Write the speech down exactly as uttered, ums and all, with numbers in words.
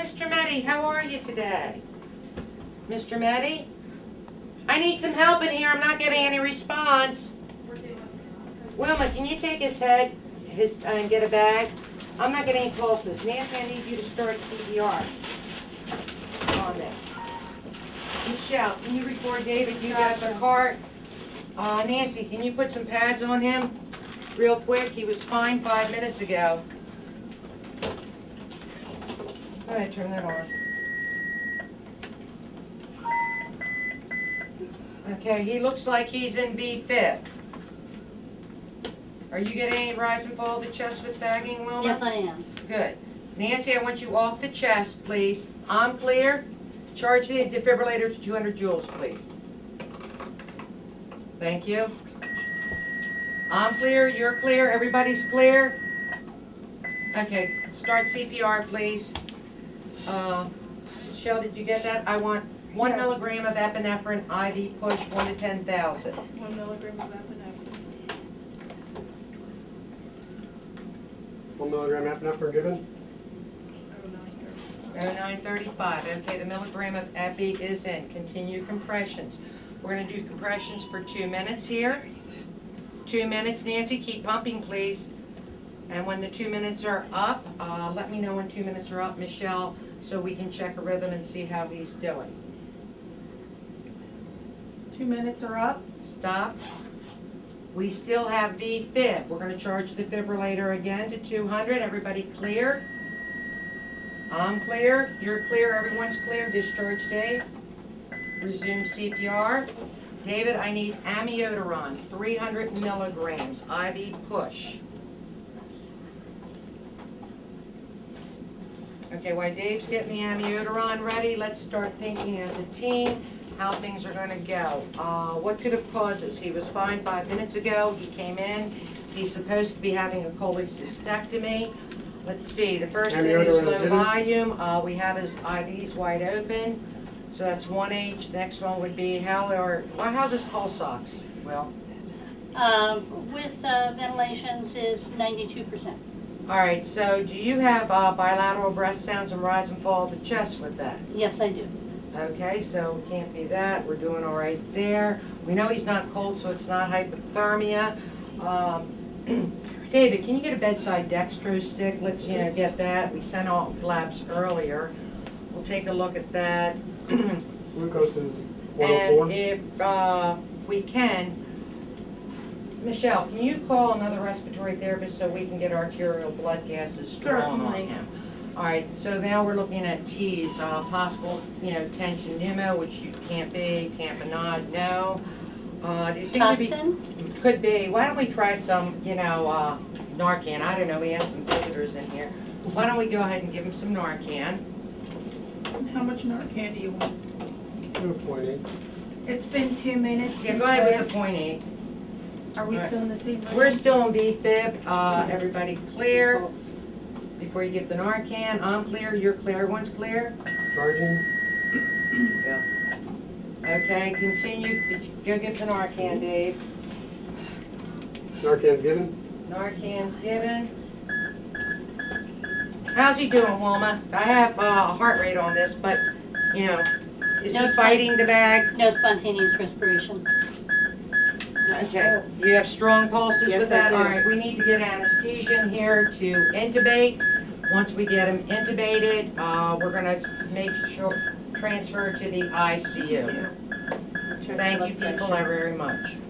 Mister Meddy, how are you today? Mister Meddy? I need some help in here. I'm not getting any response. Wilma, can you take his head his, uh, and get a bag? I'm not getting any pulses. Nancy, I need you to start C P R on this. Michelle, can you record David? You have a heart. Uh, Nancy, can you put some pads on him real quick? He was fine five minutes ago. Go ahead, turn that on. Okay, he looks like he's in V fib. Are you getting any rise and fall of the chest with bagging, Wilma? Yes, I am. Good. Nancy, I want you off the chest, please. I'm clear. Charge the defibrillator to two hundred joules, please. Thank you. I'm clear. You're clear. Everybody's clear. Okay, start C P R, please. Uh, Michelle, did you get that? I want... One yes. milligram of epinephrine, I V push, one to ten thousand. One milligram of epinephrine. One milligram of epinephrine given? oh nine thirty-five. Okay, the milligram of epi is in. Continue compressions. We're going to do compressions for two minutes here. Two minutes, Nancy, keep pumping, please. And when the two minutes are up, uh, let me know when two minutes are up, Michelle, so we can check a rhythm and see how he's doing. Two minutes are up. Stop. We still have V fib. We're going to charge the defibrillator again to two hundred. Everybody clear? I'm clear. You're clear. Everyone's clear. Discharge Dave. Resume C P R. David, I need amiodarone, three hundred milligrams, I V push. Okay, while Dave's getting the amiodarone ready, let's start thinking as a team how things are going to go. Uh, what could have caused this? He was fine five minutes ago. He came in. He's supposed to be having a cholecystectomy. Let's see. The first thing is low volume. Uh, we have his I Vs wide open. So that's one H. Next one would be how are, well, how's his pulse ox? Well, um, with uh, ventilations is ninety-two percent. All right, so do you have uh, bilateral breast sounds and rise and fall of the chest with that? Yes, I do. Okay, so can't be that. We're doing all right there. We know he's not cold, so it's not hypothermia. Um, David, can you get a bedside dextrose stick? Let's you know get that. We sent all labs earlier. We'll take a look at that. Glucose is one oh four. And if uh, we can, Michelle, can you call another respiratory therapist so we can get arterial blood gases drawn on him? All right, so now we're looking at T's, uh, possible, you know, tension pneumo, which you can't be, tamponade, no. Uh, do you think could be, could be, why don't we try some, you know, uh, Narcan? I don't know, we had some visitors in here. Why don't we go ahead and give him some Narcan? How much Narcan do you want? two point eight. It's been two minutes. Yeah, go ahead with the point eight. Are we right. still in the same room? We're still in V fib. Uh, everybody clear? Before you get the Narcan, I'm clear, you're clear, everyone's clear? Charging. Yeah. Okay, continue. Go get the Narcan, Dave. Narcan's given? Narcan's given. How's he doing, Wilma? I have a uh, heart rate on this, but, you know, is no he fighting the bag? No spontaneous respiration. Okay. You have strong pulses yes, with that? All right. We need to get anesthesia in here to intubate. Once we get him intubated, uh, we're going to make sure transfer to the I C U. Thank you people very much.